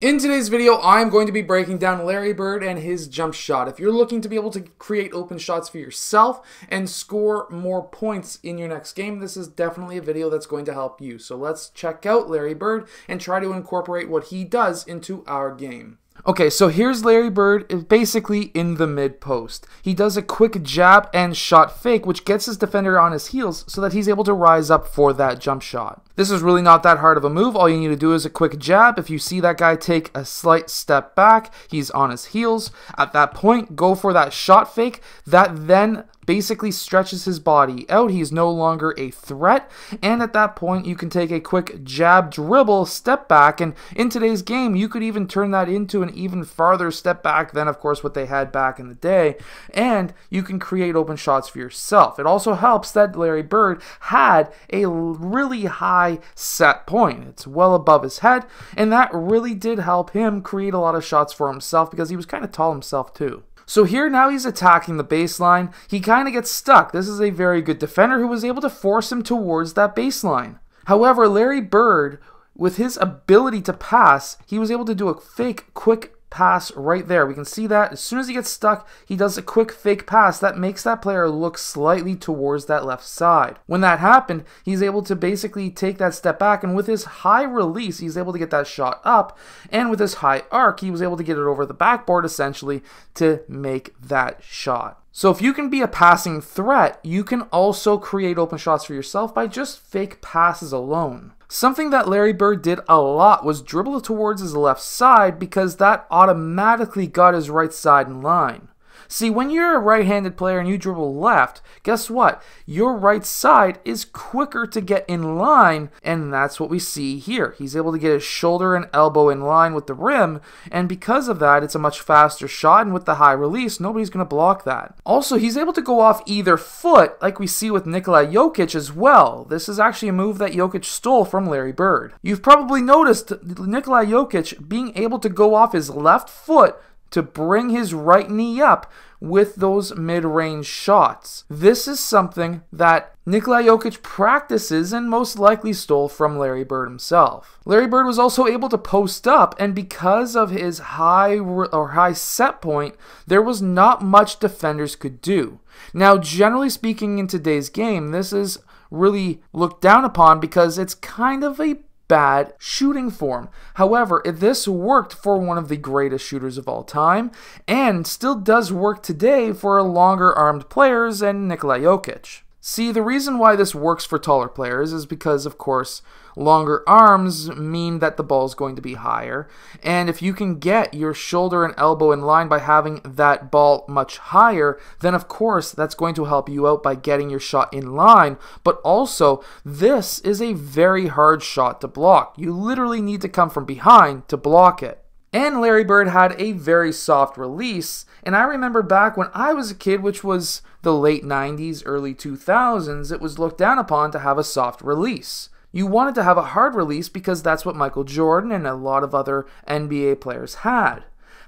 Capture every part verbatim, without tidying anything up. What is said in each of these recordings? In today's video, I'm going to be breaking down Larry Bird and his jump shot. If you're looking to be able to create open shots for yourself and score more points in your next game, this is definitely a video that's going to help you. So let's check out Larry Bird and try to incorporate what he does into our game. Okay, so here's Larry Bird basically in the mid-post. He does a quick jab and shot fake, which gets his defender on his heels so that he's able to rise up for that jump shot. This is really not that hard of a move. All you need to do is a quick jab. If you see that guy take a slight step back, he's on his heels. At that point, go for that shot fake. That then basically stretches his body out. He's no longer a threat, and at that point you can take a quick jab, dribble, step back, and in today's game you could even turn that into an even farther step back than of course what they had back in the day, and you can create open shots for yourself. It also helps that Larry Bird had a really high set point. It's well above his head, and that really did help him create a lot of shots for himself because he was kind of tall himself too. So here now he's attacking the baseline. He kind of gets stuck. This is a very good defender who was able to force him towards that baseline. However, Larry Bird, with his ability to pass, he was able to do a fake quick pass right there. We can see that as soon as he gets stuck, he does a quick fake pass that makes that player look slightly towards that left side. When that happened, he's able to basically take that step back, and with his high release, he's able to get that shot up, and with his high arc, he was able to get it over the backboard essentially to make that shot. So if you can be a passing threat, you can also create open shots for yourself by just fake passes alone. Something that Larry Bird did a lot was dribble towards his left side because that automatically got his right side in line. See, when you're a right-handed player and you dribble left, guess what? Your right side is quicker to get in line, and that's what we see here. He's able to get his shoulder and elbow in line with the rim, and because of that, it's a much faster shot, and with the high release, nobody's going to block that. Also, he's able to go off either foot, like we see with Nikola Jokic as well. This is actually a move that Jokic stole from Larry Bird. You've probably noticed Nikola Jokic being able to go off his left foot to bring his right knee up with those mid-range shots. This is something that Nikola Jokic practices and most likely stole from Larry Bird himself. Larry Bird was also able to post up, and because of his high or high set point, there was not much defenders could do. Now, generally speaking in today's game, this is really looked down upon because it's kind of a bad shooting form. However, this worked for one of the greatest shooters of all time and still does work today for longer armed players and Nikola Jokic. See, the reason why this works for taller players is because, of course, longer arms mean that the ball is going to be higher, and if you can get your shoulder and elbow in line by having that ball much higher, then of course that's going to help you out by getting your shot in line, but also this is a very hard shot to block. You literally need to come from behind to block it. And Larry Bird had a very soft release, and I remember back when I was a kid, which was the late nineties, early two thousands, it was looked down upon to have a soft release. You wanted to have a hard release because that's what Michael Jordan and a lot of other N B A players had.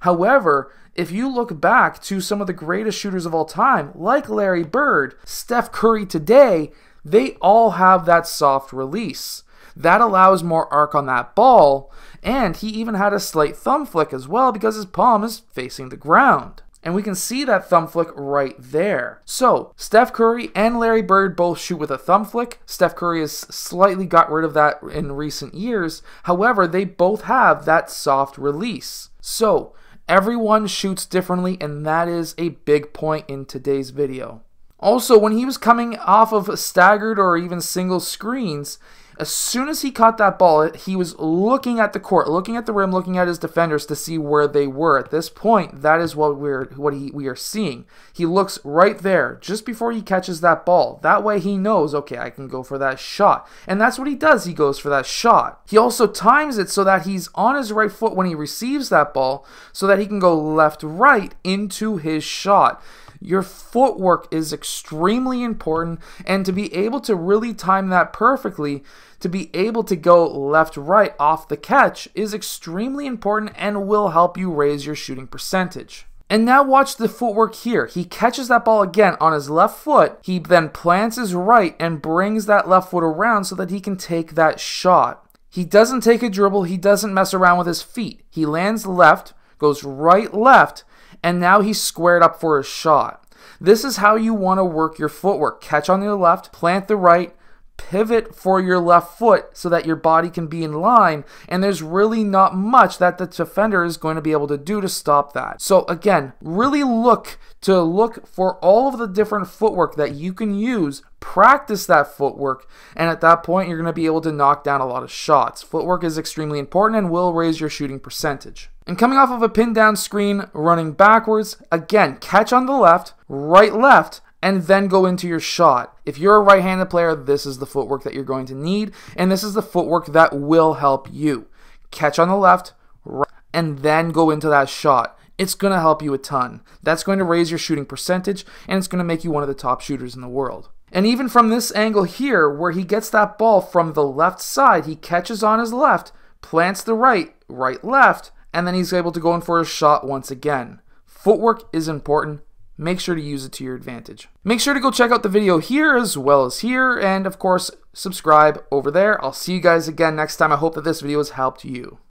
However, if you look back to some of the greatest shooters of all time, like Larry Bird, Steph Curry today, they all have that soft release. That allows more arc on that ball, and he even had a slight thumb flick as well because his palm is facing the ground. And we can see that thumb flick right there. So, Steph Curry and Larry Bird both shoot with a thumb flick. Steph Curry has slightly got rid of that in recent years. However, they both have that soft release. So, everyone shoots differently, and that is a big point in today's video. Also, when he was coming off of staggered or even single screens, as soon as he caught that ball, he was looking at the court, looking at the rim, looking at his defenders to see where they were. At this point, that is what we're what he, we are seeing. He looks right there just before he catches that ball. That way he knows, okay, I can go for that shot. And that's what he does. He goes for that shot. He also times it so that he's on his right foot when he receives that ball so that he can go left-right into his shot. Your footwork is extremely important, and to be able to really time that perfectly, to be able to go left-right off the catch is extremely important and will help you raise your shooting percentage. And now watch the footwork here. He catches that ball again on his left foot. He then plants his right and brings that left foot around so that he can take that shot. He doesn't take a dribble. He doesn't mess around with his feet. He lands left, goes right left, and now he's squared up for a shot. This is how you want to work your footwork. Catch on your left, plant the right, pivot for your left foot so that your body can be in line, and there's really not much that the defender is going to be able to do to stop that. So again, really look to look for all of the different footwork that you can use. Practice that footwork, and at that point you're going to be able to knock down a lot of shots. Footwork is extremely important and will raise your shooting percentage. And coming off of a pin down screen, running backwards, again, catch on the left, right left, and then go into your shot. If you're a right-handed player, this is the footwork that you're going to need, and this is the footwork that will help you. Catch on the left, right, and then go into that shot. It's going to help you a ton. That's going to raise your shooting percentage, and it's going to make you one of the top shooters in the world. And even from this angle here, where he gets that ball from the left side, he catches on his left, plants the right, right left, and then he's able to go in for a shot once again. Footwork is important. Make sure to use it to your advantage. Make sure to go check out the video here as well as here, and of course, subscribe over there. I'll see you guys again next time. I hope that this video has helped you.